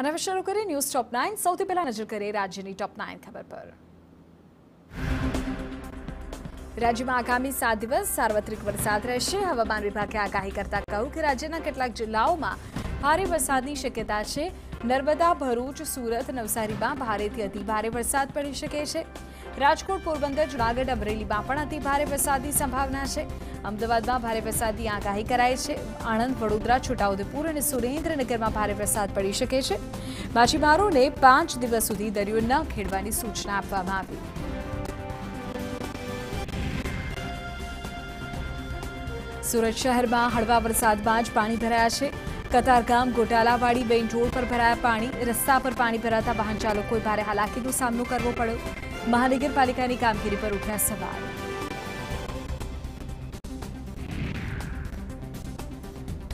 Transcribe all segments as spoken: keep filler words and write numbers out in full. અને હવે શરૂ કરીએ ન્યૂઝ ટોપ નાઇન. સૌથી પહેલા નજર કરીએ રાજ્યની ટોપ નાઇન ખબર પર. રાજ્યમાં આગામી સાત દિવસ સાર્વત્રિક વરસાદ રહેશે. હવામાન વિભાગે આગાહી કરતા કહ્યું કે રાજ્યના કેટલાક જિલ્લાઓમાં ભારે વરસાદની શક્યતા છે. નર્મદા, ભરૂચ, સુરત, નવસારીમાં ભારેથી અતિ ભારે વરસાદ પડી શકે છે. રાજકોટ, પોરબંદર, જૂનાગઢ, અમરેલીમાં પણ અતિ ભારે વરસાદની સંભાવના છે. અમદાવાદમાં ભારે વરસાદની આગાહી કરાઈ છે. આણંદ, વડોદરા, છોટાઉદેપુર અને સુરેન્દ્રનગરમાં ભારે વરસાદ પડી શકે છે. માછીમારોને પાંચ દિવસ સુધી દરિયો ન ખેડવાની સૂચના આપવામાં આવી. સુરત શહેરમાં હળવા વરસાદમાં જ પાણી ભરાયા છે. કતારગામ, ગોટાલાવાડી બેન રોડ પર ભરાયા પાણી. રસ્તા પર પાણી ભરાતા વાહન ચાલકોએ ભારે હાલાકીનો સામનો કરવો પડ્યો. મહાનગરપાલિકાની કામગીરી પર ઉઠ્યા સવાલ.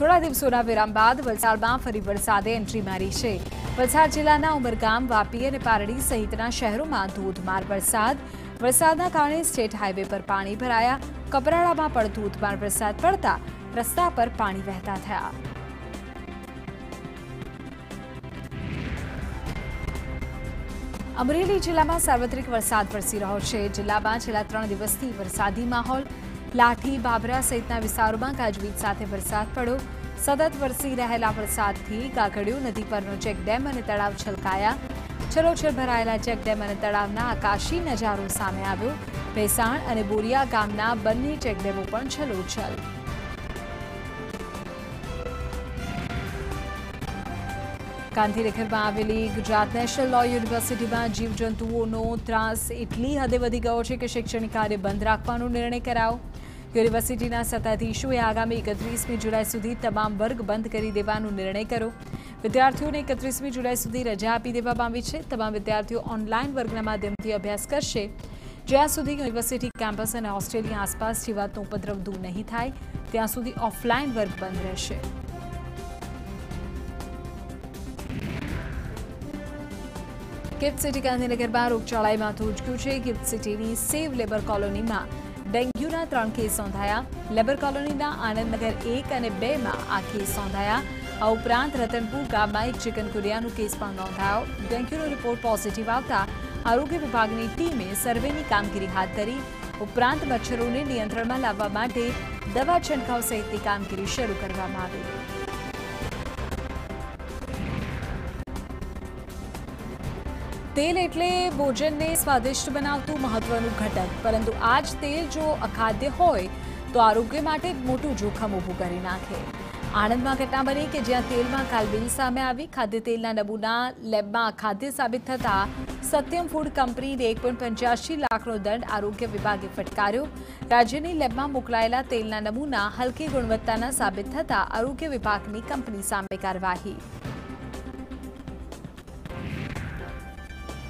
થોડા દિવસોના વિરામ બાદ વલસાડમાં ફરી વરસાદે એન્ટ્રી મારી છે. વલસાડ જિલ્લાના ઉમરગામ, વાપી અને પારડી સહિતના શહેરોમાં ધોધમાર વરસાદ. વરસાદના કારણે સ્ટેટ હાઈવે પર પાણી ભરાયા. કપરાડામાં પણ ધોધમાર વરસાદ પડતા રસ્તા પર પાણી વહેતા થયા. અમરેલી જિલ્લામાં સાર્વત્રિક વરસાદ વરસી રહ્યો છે. જિલ્લામાં છેલ્લા ત્રણ દિવસથી વરસાદી માહોલ. લાઠી, બાબરા સહિતના વિસ્તારોમાં ગાજવીજ સાથે વરસાદ પડ્યો. સતત વરસી રહેલા વરસાદથી કાકડિયું નદી પરનો ચેકડેમ અને તળાવ છલકાયા. છલોછલ ભરાયેલા ચેકડેમ અને તળાવના આકાશી નજારો સામે આવ્યો. ભેસાણ અને બોરિયા ગામના બંને ચેકડેમો પણ છલોછલ. ગાંધીનગરમાં આવેલી ગુજરાત નેશનલ લો યુનિવર્સિટીમાં જીવજંતુઓનો ત્રાસ એટલી હદે વધી ગયો છે કે શૈક્ષણિક કાર્ય બંધ રાખવાનો નિર્ણય કરાયો. યુનિવર્સિટીના સત્તાધીશોએ આગામી એકત્રીસમી જુલાઈ સુધી તમામ વર્ગ બંધ કરી દેવાનો નિર્ણય કર્યો. વિદ્યાર્થીઓને એકત્રીસમી જુલાઈ સુધી રજા આપી દેવામાં આવી છે. તમામ વિદ્યાર્થીઓ ઓનલાઈન વર્ગના માધ્યમથી અભ્યાસ કરશે. જ્યાં સુધી યુનિવર્સિટી કેમ્પસ અને હોસ્ટેલની આસપાસ જીવાતનો ઉપદ્રવ દૂર નહીં થાય ત્યાં સુધી ઓફલાઈન વર્ગ બંધ રહેશે. ગિફ્ટ સિટી ગાંધીનગરમાં રોગચાળાએ માથું ઉચક્યું છે. ગિફ્ટ સિટીની સેવ લેબર કોલોનીમાં ડેન્ગ્યુના ત્રણ કેસ નોંધાયા. લેબર કોલોનીના આનંદનગર એક અને બે માં આ કેસ નોંધાયા. આ ઉપરાંત રતનપુર ગામમાં એક ચિકનગુનિયાનો કેસ પણ નોંધાયો. ડેન્ગ્યુનો રિપોર્ટ પોઝિટિવ આવતા આરોગ્ય વિભાગની ટીમે સર્વેની કામગીરી હાથ ધરી. ઉપરાંત મચ્છરોને નિયંત્રણમાં લાવવા માટે દવા છંટકાવ સહિતની કામગીરી શરૂ કરવામાં આવી. તેલ એટલે ભોજનને સ્વાદિષ્ટ બનાવતું મહત્વનું ઘટક, પરંતુ આ જ તેલ જો અખાદ્ય હોય તો આરોગ્ય માટે મોટું જોખમ ઊભું કરી નાખે. આણંદમાં ઘટના બની કે જ્યાં તેલમાં કાલબેલ સામે આવી. ખાદ્ય તેલના નમૂના લેબમાં અખાદ્ય સાબિત થતાં સત્યમ ફૂડ કંપનીને એક પોઈન્ટ પંચ્યાસી લાખનો દંડ આરોગ્ય વિભાગે ફટકાર્યો. રાજ્યની લેબમાં મોકલાયેલા તેલના નમૂના હલકી ગુણવત્તાના સાબિત થતાં આરોગ્ય વિભાગની કંપની સામે કાર્યવાહી.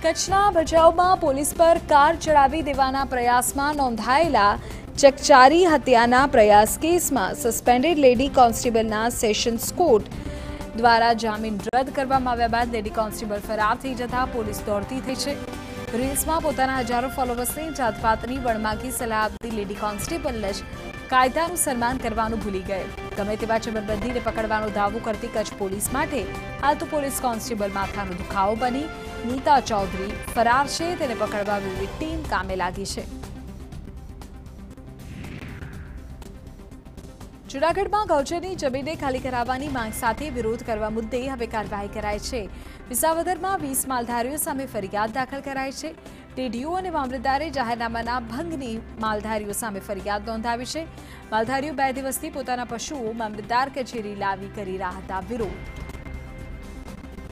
કચ્છના ભચાઉમાં પોલીસ પર કાર ચડાવી દેવાના પ્રયાસમાં નોંધાયેલા ચકચારી હત્યાના પ્રયાસ કેસમાં સસ્પેન્ડેડ લેડી કોન્સ્ટેબલના સેશન્સ કોર્ટ દ્વારા જામીન રદ કરવામાં આવ્યા બાદ લેડી કોન્સ્ટેબલ ફરાર થઈ જતા પોલીસ દોડતી થઈ છે. રીલ્સમાં પોતાના હજારો ફોલોવર્સને જાતપાતની વણમાગી સલાહ આપતી લેડી કોન્સ્ટેબલ જ કાયદાનું સન્માન કરવાનું ભૂલી ગઈ. ગમે તેવા જબરબંધીને પકડવાનો દાવો કરતી કચ્છ પોલીસ માટે આ તો પોલીસ કોન્સ્ટેબલ માથાનો દુખાવો બની. નીતા ચૌધરી ફરાર છે. તેને પકડવા વિવિધ ટીમ કામે લાગી છે. જૂનાગઢમાં ગૌચરની જમીનને ખાલી કરાવવાની માંગ સાથે વિરોધ કરવા મુદ્દે હવે કાર્યવાહી કરાઈ છે. વિસાવદરમાં વીસ માલધારીઓ સામે ફરિયાદ દાખલ કરાઈ છે. ટીડીઓ અને મામલતદારે જાહેરનામાના ભંગની માલધારીઓ સામે ફરિયાદ નોંધાવી છે. માલધારીઓ બે દિવસથી પોતાના પશુઓ મામલતદાર કચેરી લાવી કરી રહ્યા હતા વિરોધ.